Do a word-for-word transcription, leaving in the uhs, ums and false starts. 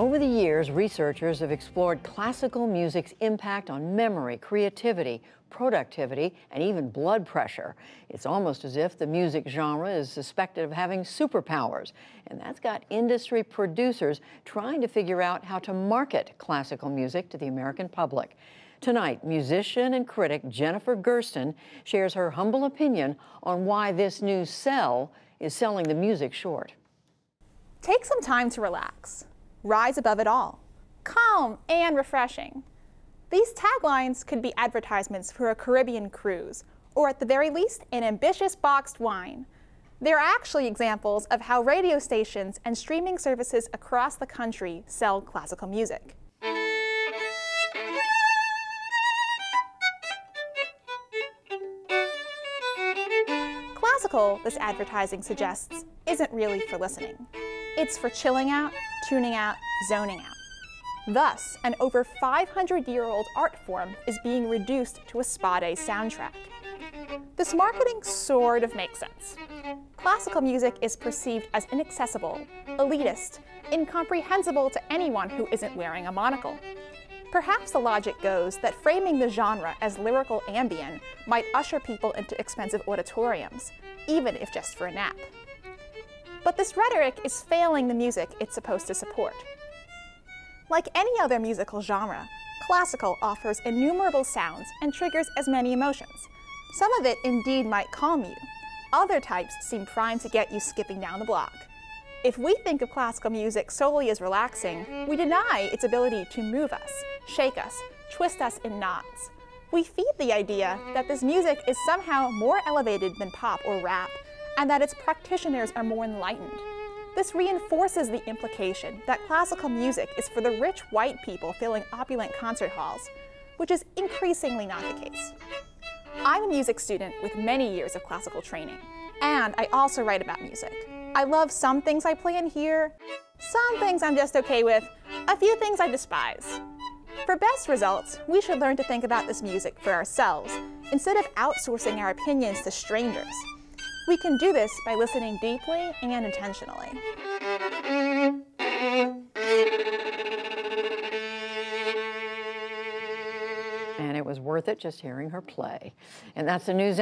Over the years, researchers have explored classical music's impact on memory, creativity, productivity, and even blood pressure. It's almost as if the music genre is suspected of having superpowers, and that's got industry producers trying to figure out how to market classical music to the American public. Tonight, musician and critic Jennifer Gersten shares her humble opinion on why this new sell is selling the music short. Take some time to relax. Rise above it all. Calm and refreshing. These taglines could be advertisements for a Caribbean cruise, or at the very least, an ambitious boxed wine. They're actually examples of how radio stations and streaming services across the country sell classical music. Classical, this advertising suggests, isn't really for listening. It's for chilling out, tuning out, zoning out. Thus, an over five hundred year old art form is being reduced to a spa day soundtrack. This marketing sort of makes sense. Classical music is perceived as inaccessible, elitist, incomprehensible to anyone who isn't wearing a monocle. Perhaps the logic goes that framing the genre as lyrical ambient might usher people into expensive auditoriums, even if just for a nap. But this rhetoric is failing the music it's supposed to support. Like any other musical genre, classical offers innumerable sounds and triggers as many emotions. Some of it indeed might calm you. Other types seem primed to get you skipping down the block. If we think of classical music solely as relaxing, we deny its ability to move us, shake us, twist us in knots. We feed the idea that this music is somehow more elevated than pop or rap, and that its practitioners are more enlightened. This reinforces the implication that classical music is for the rich white people filling opulent concert halls, which is increasingly not the case. I'm a music student with many years of classical training, and I also write about music. I love some things I play and hear, some things I'm just okay with, a few things I despise. For best results, we should learn to think about this music for ourselves, instead of outsourcing our opinions to strangers. We can do this by listening deeply and intentionally. And it was worth it just hearing her play. And that's the news.